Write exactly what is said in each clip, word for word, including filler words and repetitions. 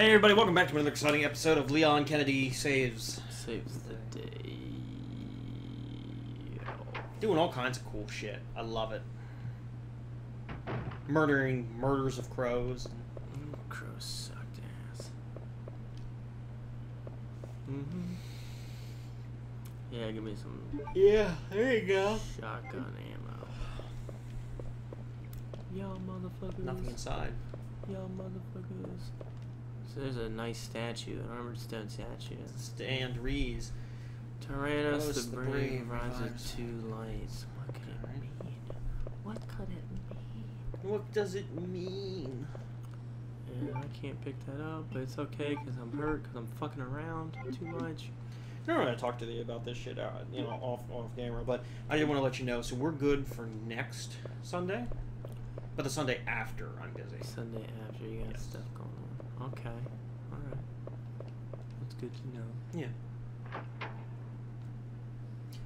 Hey everybody, welcome back to another exciting episode of Leon Kennedy Saves. Saves the Day. Doing all kinds of cool shit. I love it. Murdering murders of crows. Ooh, crows sucked ass. Mm-hmm. Yeah, give me some... Yeah, there you go. Shotgun ammo. Y'all motherfuckers. Nothing inside. Y'all motherfuckers. So there's a nice statue, an armored stone statue. Stand Rees. Tyrannus Close the, the brave, brave rises to light. What could it mean? What could it mean? What does it mean? And I can't pick that up, but it's okay because I'm hurt, because I'm fucking around too much. I don't want to talk to you about this shit, out, you know, off off camera, but I did want to let you know. So we're good for next Sunday, but the Sunday after I'm busy. Sunday after you got yes. stuff going on. Okay, all right. That's good to know. Yeah.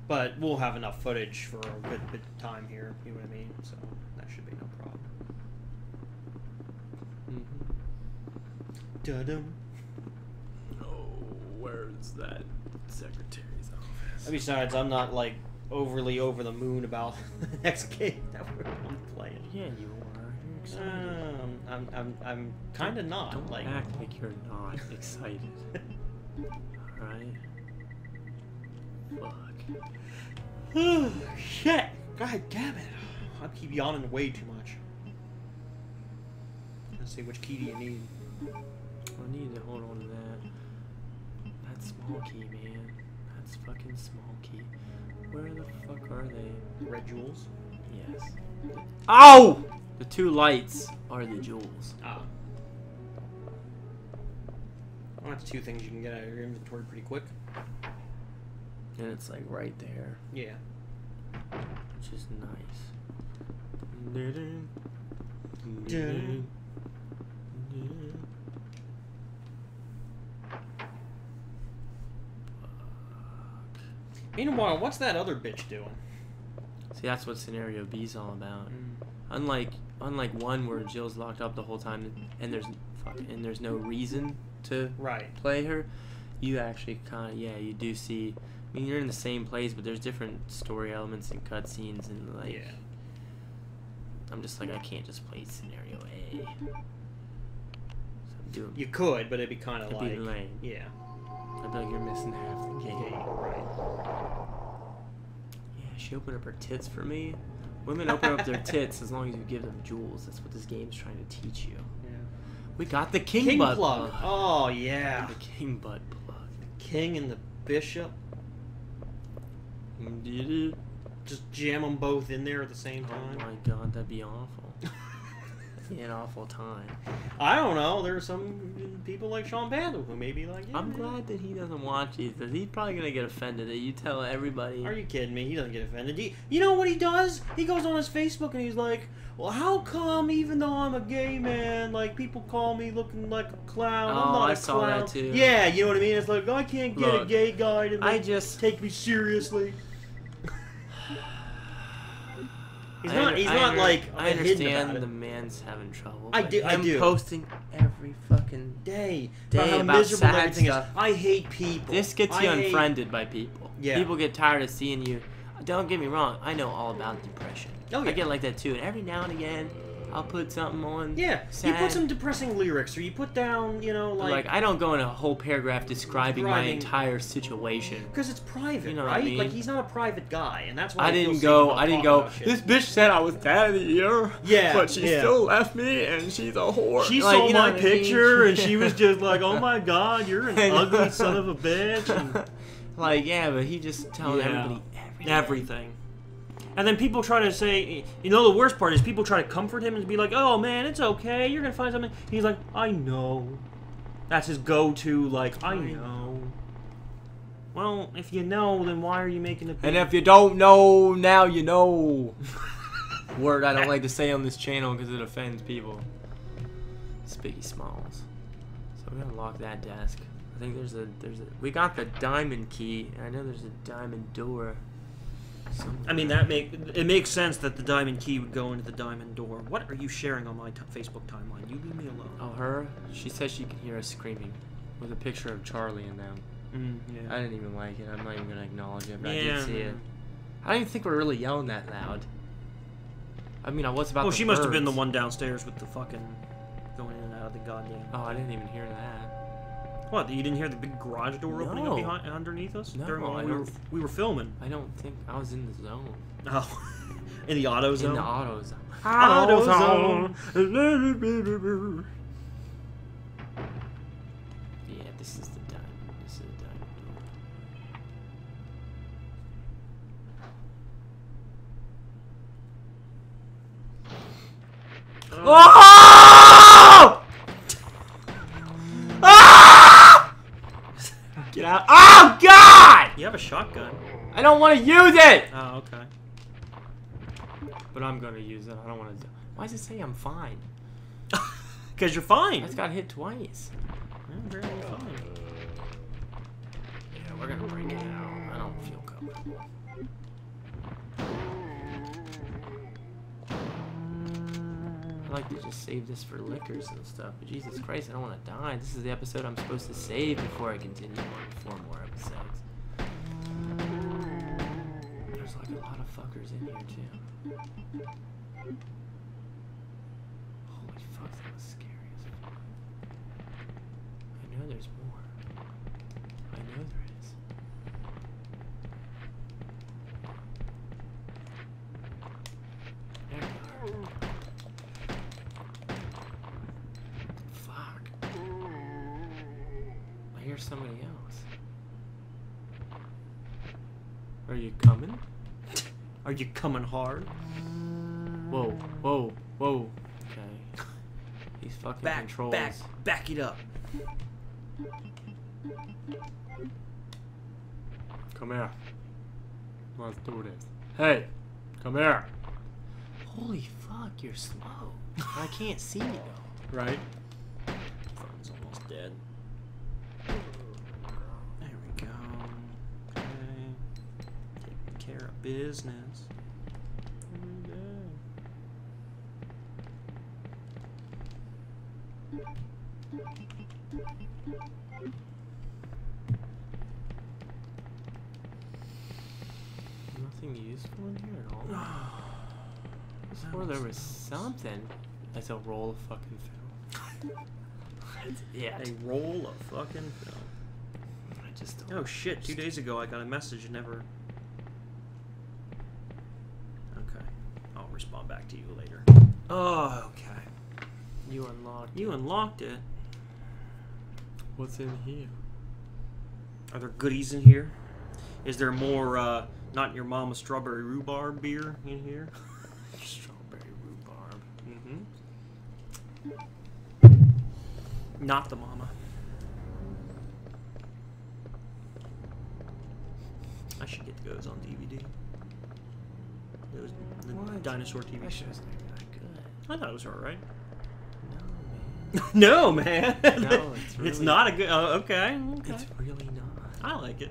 But we'll have enough footage for a good bit of time here, you know what I mean? So that should be no problem. Mm-hmm. Da-dum. Oh, where's that secretary's office? Besides, I'm not, like, overly over the moon about the next game that we're going to play. Yeah, you are. Excited. Uh, I'm, I'm, I'm kind of not. Don't like, act like you're not excited. Alright? Fuck. Oh, shit! God damn it! I keep yawning way too much. Let's see, which key do you need? I need to hold on to that. That small key, man. That's fucking small key. Where the fuck are they? Red jewels? Yes. Ow! The two lights are the jewels. Ah. Well, that's two things you can get out of your inventory pretty quick. And it's like right there. Yeah. Which is nice. Meanwhile, what's that other bitch doing? See, that's what Scenario B's all about. Mm. Unlike unlike one where Jill's locked up the whole time and there's fuck, and there's no reason to right. play her, you actually kind of yeah you do see. I mean, you're in the same place, but there's different story elements and cutscenes and like. Yeah. I'm just like I can't just play scenario A. So I'm doing, you could, but it'd be kind of like be lame. Yeah. I feel like you're missing half the game. Yeah, right. Yeah, she opened up her tits for me. Women open up their tits as long as you give them jewels. That's what this game's trying to teach you. Yeah. We got the king, king butt plug. plug. Oh, yeah. The king butt plug. The king and the bishop. Did Just jam them both in there at the same time. Oh, my God. That'd be awful. That'd be an awful time. I don't know. There are some people like Sean Pandle who may be like, yeah. I'm glad that he doesn't watch these. He's probably going to get offended that you tell everybody. Are you kidding me? He doesn't get offended. He, you know what he does? He goes on his Facebook and he's like, well, how come even though I'm a gay man, like, people call me looking like a clown? Oh, I'm not I a saw clown. that too. Yeah, you know what I mean? It's like, I can't get Look, a gay guy to like, I just... take me seriously. He's I not. He's I not like. I understand the man's having trouble. I do. I do. Posting every fucking day, day about, how about miserable sad everything stuff. Is. I hate people. This gets you I unfriended hate... by people. Yeah. People get tired of seeing you. Don't get me wrong. I know all about depression. Oh, yeah. I get like that too. And every now and again, I'll put something on. Yeah. Sad. You put some depressing lyrics, or you put down, you know, like. Like I don't go in a whole paragraph describing my entire situation. Because it's private, you know right? What I mean? Like he's not a private guy, and that's why I, I didn't go. I didn't go. This bitch said I was dad of the year. Yeah. But she yeah. still left me, and she's a whore. She like, saw you know my picture, I mean? And she was just like, "Oh my God, you're an ugly son of a bitch." And, like yeah, but he just telling yeah. everybody everything. Everything. And then people try to say, you know, the worst part is people try to comfort him and be like, oh, man, it's okay. You're going to find something. And he's like, I know. That's his go-to, like, I know. Well, if you know, then why are you making a... And if you don't know, now you know. Word I don't like to say on this channel because it offends people. Spiggy Smalls. So I'm going to lock that desk. I think there's a... there's a. We got the diamond key. I know there's a diamond door. I mean, that make it makes sense that the diamond key would go into the diamond door. What are you sharing on my t Facebook timeline? You leave me alone. Oh, her? She says she can hear us screaming with a picture of Charlie in them. Mm, yeah. I didn't even like it. I'm not even going to acknowledge it, but yeah, I did see it. I don't even think we're really yelling that loud. I mean, I was about to. Well, she birds. must have been the one downstairs with the fucking going in and out of the goddamn. Oh, I didn't even hear that. What? You didn't hear the big garage door no. opening up behind, underneath us? No, during when we, were, we were filming. I don't think I was in the zone. Oh, in the auto zone. In the auto zone. Auto zone. Yeah, this is the diamond. This is the diamond door. Oh! Oh! Get out. Oh, God! You have a shotgun. I don't want to use it! Oh, okay. But I'm going to use it. I don't want to. Why does it say I'm fine? Because you're fine. I just got hit twice. I'm very fine. Yeah, we're going to break it out. I don't feel comfortable. I like to just save this for liquors and stuff, but Jesus Christ, I don't want to die. This is the episode I'm supposed to save before I continue on with four more episodes. There's like a lot of fuckers in here too. Holy fuck, that was scary as fuck. I know there's more. I know there is. Somebody else. Are you coming? Are you coming hard? Whoa, whoa, whoa. Okay. He's fucking back, controls. Back, back it up. Come here. Let's do this. Hey, come here. Holy fuck, you're slow. I can't see you though. Right? Phone's almost dead. Business. Oh, nothing useful in here at all. Before there was something. That's a roll of fucking film. Yeah, a roll of fucking film. I just don't. Oh shit! Two days ago, I got a message and never. Respond back to you later. Oh, okay. You unlocked. You it. unlocked it. What's in here? Are there goodies in here? Is there more? Uh, not your mama's strawberry rhubarb beer in here? Strawberry rhubarb. Mm-hmm. Not the mama. I should get those on D V D. It was the what? dinosaur T V show. That good. I thought it was alright. No, man. No, man. No, it's really... It's not a good... Uh, okay. okay. It's really not. I like it.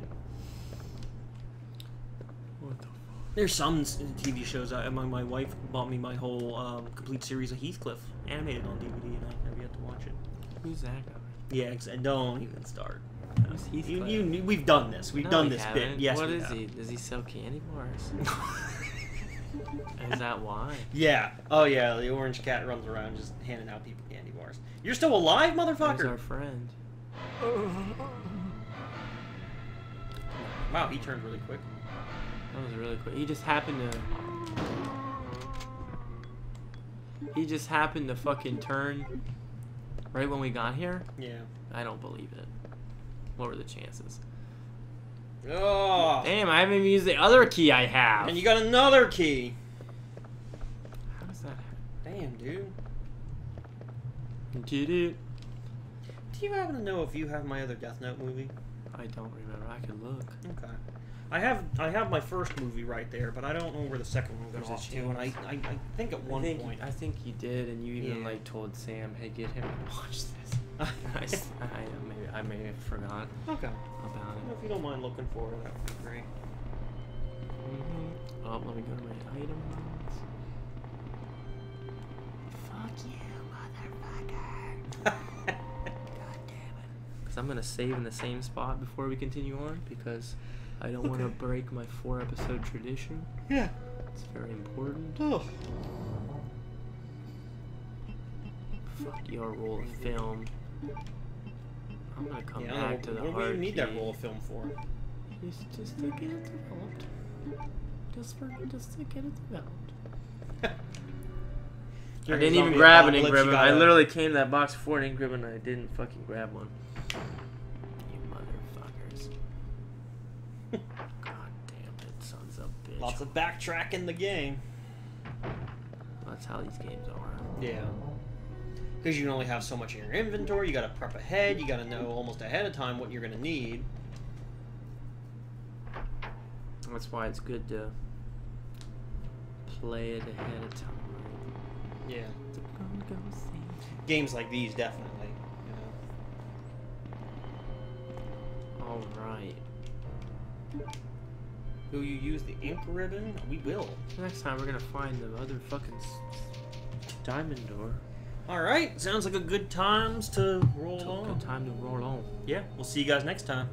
What the fuck? There's some T V shows. I, my, my wife bought me my whole um, complete series of Heathcliff animated on D V D, and I never got to watch it. Who's that guy? Yeah, exactly. Don't even start. Who's Heathcliff? You, you, we've done this. We've no, done we this haven't. bit. Yes, What we is have. he? Does he sell candy bars? Is that why? Yeah. Oh, yeah. The orange cat runs around just handing out people candy bars. You're still alive, motherfucker? He's our friend. Wow, he turned really quick. That was really quick. He just happened to... He just happened to fucking turn right when we got here? Yeah. I don't believe it. What were the chances? Oh. Damn, I haven't even used the other key I have. And you got another key. How does that happen? Damn, dude. Did it. Do you happen to know if you have my other Death Note movie? I don't remember. I could look. Okay. I have I have my first movie right there, but I don't know where the second one goes off to. And I, I, I think at one I think, point... I think you did, and you even yeah. like told Sam, hey, get him to watch this. I, I, maybe, I may have forgot okay. about it. Well, if you don't mind looking for it, that would be great. Mm-hmm. Oh, let me go to my items. Fuck you, motherfucker. God damn it. Because I'm going to save in the same spot before we continue on, because I don't okay. want to break my four episode tradition. Yeah. It's very important. Oh. Fuck your roll of film. I'm gonna come yeah, back to the hard. What do you need that roll of film for? Just, just to get it developed. Just for, just to get it developed. I didn't even grab any Gribbon. I literally came to that box before an Gribbon and I didn't fucking grab one. You motherfuckers. God damn it, sons of bitch. Lots of backtrack in the game. That's how these games are. Yeah. Because you can only have so much in your inventory, you gotta prep ahead, you gotta know almost ahead of time what you're gonna need. That's why it's good to play it ahead of time. Yeah. So go, go see. Games like these, definitely. You know. Alright. Will you use the ink ribbon? We will. Next time we're gonna find the other fucking diamond door. Alright, sounds like a good times to roll on. Good time to roll on. Yeah, we'll see you guys next time.